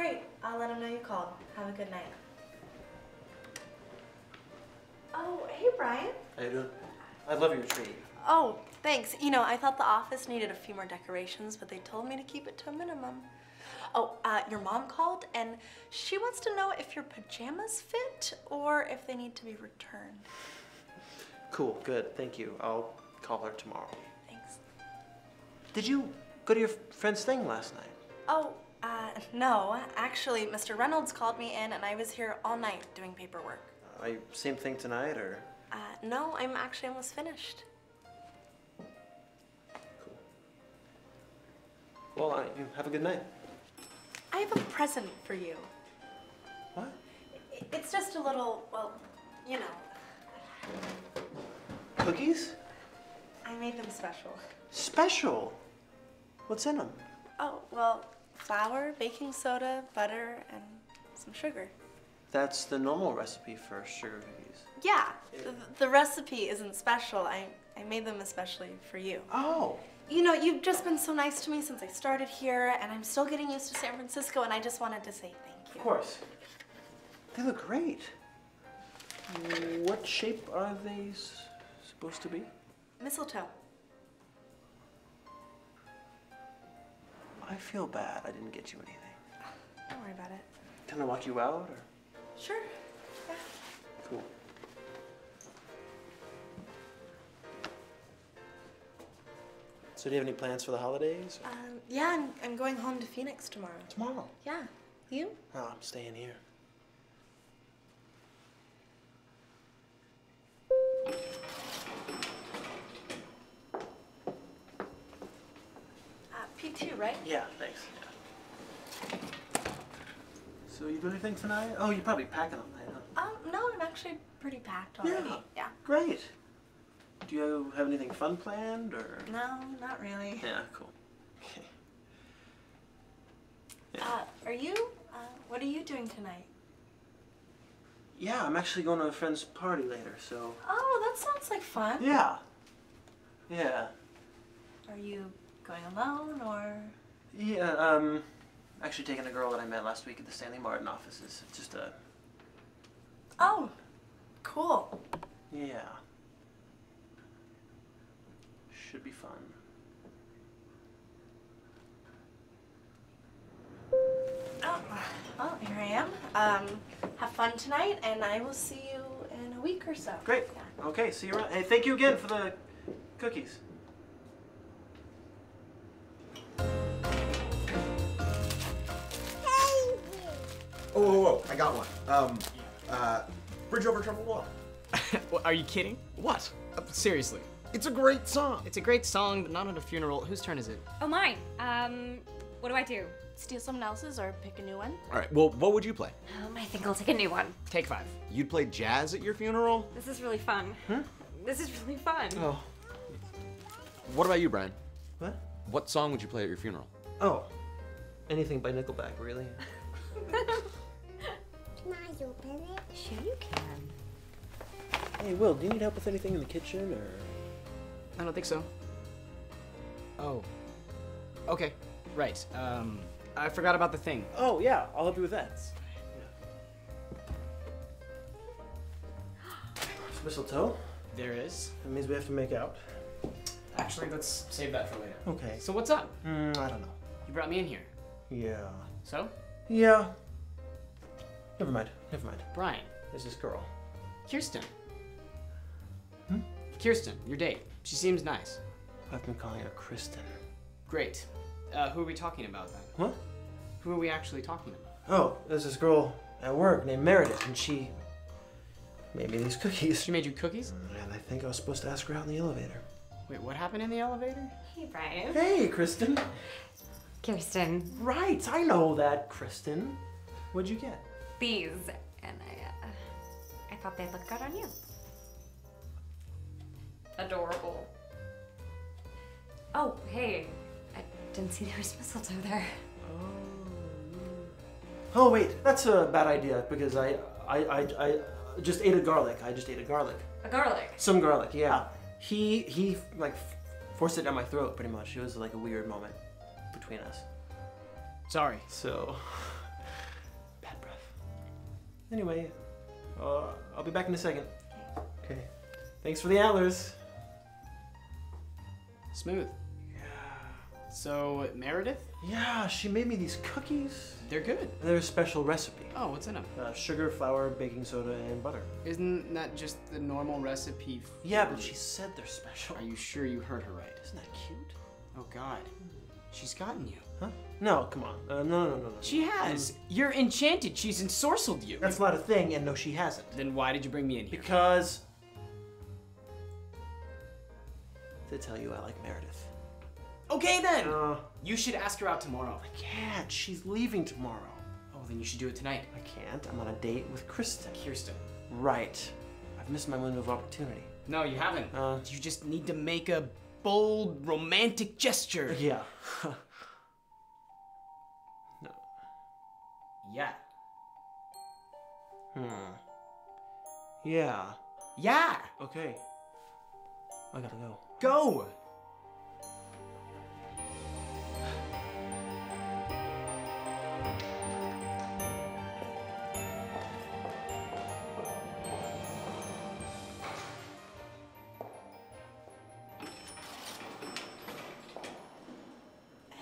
Great, I'll let him know you called. Have a good night. Oh, hey, Brian. How you doing? I love your tree. Oh, thanks. You know, I thought the office needed a few more decorations, but they told me to keep it to a minimum. Oh, your mom called, and she wants to know if your pajamas fit or if they need to be returned. Cool, good, thank you. I'll call her tomorrow. Thanks. Did you go to your friend's thing last night? Oh, no. Actually, Mr. Reynolds called me in, and I was here all night doing paperwork. Same thing tonight, or? No, I'm actually almost finished. Cool. Well, have a good night. I have a present for you. What? It's just a little, well, you know. Cookies? I made them special. Special? What's in them? Oh, well, flour, baking soda, butter, and some sugar. That's the normal recipe for sugar cookies. Yeah, the recipe isn't special. I made them especially for you. Oh. You know, you've just been so nice to me since I started here, and I'm still getting used to San Francisco, and I just wanted to say thank you. Of course. They look great. What shape are they supposed to be? Mistletoe. I feel bad I didn't get you anything. Don't worry about it. Can I walk you out, or? Sure, yeah. Cool. So do you have any plans for the holidays? Yeah, I'm going home to Phoenix tomorrow. Tomorrow? Yeah. You? Oh, I'm staying here. P2, right? Yeah, thanks. So you do anything tonight? Oh, you're probably packing all night, huh? No, I'm actually pretty packed already. Yeah. Yeah. Great. Do you have anything fun planned, or? No, not really. Yeah, cool. Okay. Yeah. What are you doing tonight? Yeah, I'm actually going to a friend's party later, so. Oh, that sounds like fun. Yeah. Yeah. Are you going alone, or? Yeah, actually taking a girl that I met last week at the Stanley Martin offices. It's just a... Oh, cool. Yeah. Should be fun. Oh, well, here I am. Have fun tonight, and I will see you in a week or so. Great. Yeah. Okay, see you around. Hey, thank you again for the cookies. Oh, I got one. Bridge Over Troubled Water. Are you kidding? What? Seriously. It's a great song. It's a great song, but not at a funeral. Whose turn is it? Oh, mine. What do I do? Steal someone else's or pick a new one? All right, well, what would you play? I think I'll take a new one. Take Five. You'd play jazz at your funeral? This is really fun. Huh? This is really fun. Oh. What about you, Brian? What? What song would you play at your funeral? Oh, anything by Nickelback, really. Can I open it? Sure you can. Hey, Will, do you need help with anything in the kitchen, or? I don't think so. Oh. Okay. Right. I forgot about the thing. Oh, yeah. I'll help you with that. There's mistletoe. There is. That means we have to make out. Actually, let's save that for later. Okay. So what's up? I don't know. You brought me in here. Yeah. So? Yeah. Never mind. Never mind. Brian. There's this girl. Kirsten. Hmm? Kirsten, your date. She seems nice. I've been calling her Kristen. Great. Who are we talking about then? What? Who are we actually talking about? Oh, there's this girl at work named Meredith, and she made me these cookies. She made you cookies? And I think I was supposed to ask her out in the elevator. Wait, what happened in the elevator? Hey, Brian. Hey, Kristen. Kirsten. Right, I know that, Kristen. What'd you get? These, and I thought they'd look good on you. Adorable. Oh, hey. I didn't see there was mistletoe there. Oh. Oh, wait. That's a bad idea, because I just ate a garlic. I just ate a garlic. A garlic? Some garlic, yeah. He like, forced it down my throat, pretty much. It was, like, a weird moment between us. Sorry. So, Anyway, I'll be back in a second. Okay. Thanks for the antlers. Smooth. Yeah. So, Meredith? Yeah, she made me these cookies. They're good. And they're a special recipe. Oh, what's in them? Sugar, flour, baking soda, and butter. Isn't that just the normal recipe? Yeah, but she said they're special. Are you sure you heard her right? Isn't that cute? Oh, God. She's gotten you. Huh? No, come on. No. She has. You're enchanted. She's ensorcelled you. That's not a thing, and no, she hasn't. Then why did you bring me in here? Because... to tell you I like Meredith. Okay, then! You should ask her out tomorrow. I can't. She's leaving tomorrow. Oh, then you should do it tonight. I can't. I'm on a date with Kristen. Kirsten. Right. I've missed my window of opportunity. No, you haven't. You just need to make a bold, romantic gesture. Yeah. No. Yeah. Hmm. Yeah. Yeah! Okay. I gotta go. Go!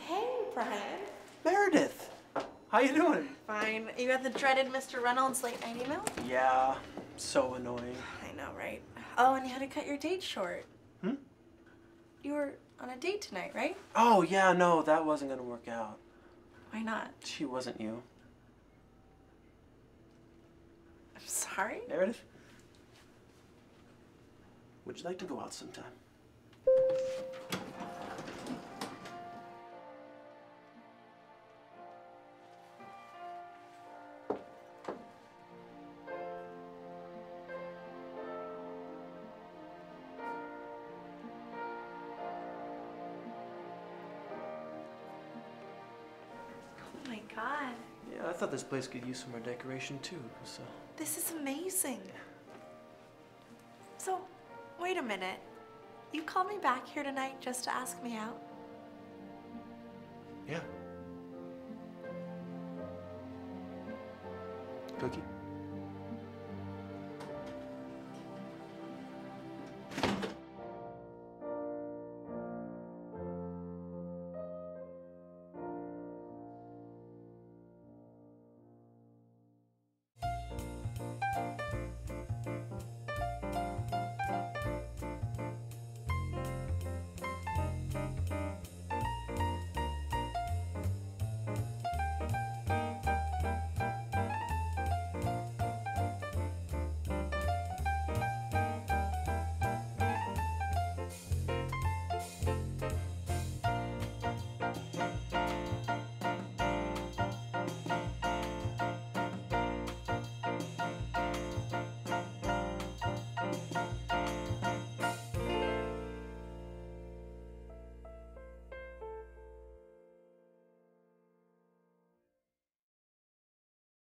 Hey, Brian. Meredith! How you doing? Fine. You got the dreaded Mr. Reynolds late night email? Yeah. So annoying. I know, right? Oh, and you had to cut your date short. Hmm? You were on a date tonight, right? Oh, yeah, no, that wasn't gonna work out. Why not? She wasn't you. I'm sorry? Meredith? Would you like to go out sometime? God. Yeah, I thought this place could use some more decoration too, so. This is amazing. Yeah. So, wait a minute. You called me back here tonight just to ask me out? Yeah. Cookie?